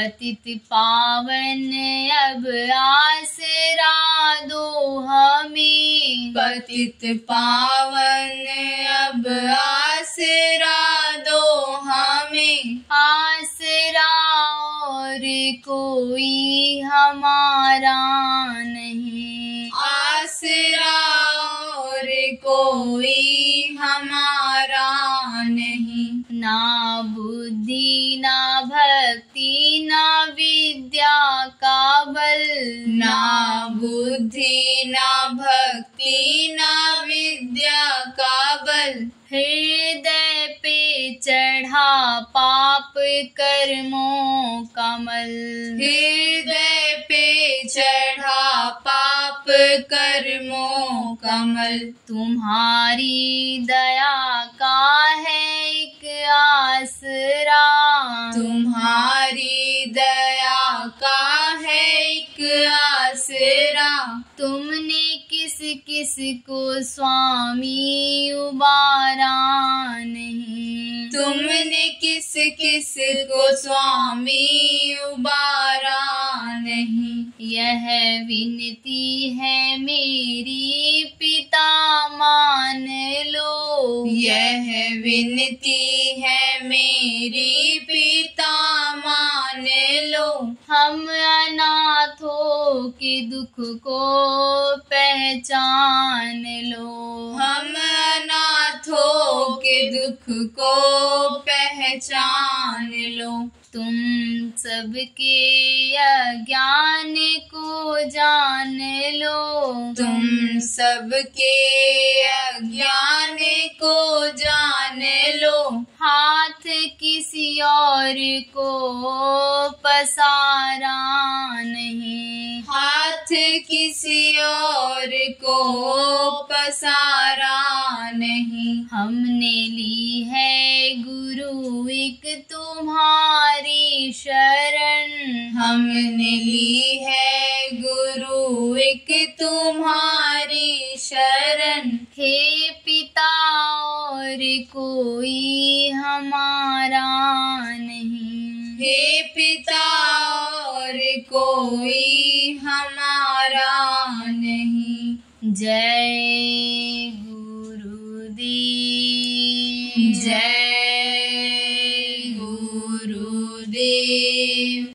पतित पावन अब आसरा दो हमें, पतित पावन अब आसरा दो हमें, आसरा और कोई हमारा नहीं, आसरा और कोई हमारा नहीं। ना बुद्धि ना भक्ति ना विद्या का बल, ना बुद्धि ना भक्ति ना विद्या का बल, हृदय पे चढ़ा पाप कर्मों का मल, हृदय पे चढ़ा पाप कर्मों का मल। तुम्हारी दया का है एक आसरा, तुम्हारी दया का है एक आसरा, तुमने किस किस को स्वामी उबारा नहीं, तुमने किस किस को स्वामी उबारा नहीं। यह विनती है मेरी पिता मान लो, यह विनती है मेरी पिता मान लो, हम अनाथों के दुख को पहचान लो, हम अनाथों के दुख को पहचान लो। तुम सबके अज्ञान को जान लो, तुम सबके अज्ञान को जान लो, हाथ किसी और को पसारा नहीं, हाथ किसी और को पसारा नहीं। हमने ली है गुरु एक तुम्हारी शरण, हमने ली है गुरु एक तुम्हारी शरण, हे पिता और कोई हमारा नहीं, हे पिता और कोई हमारा नहीं। जय गुरुदेव, जय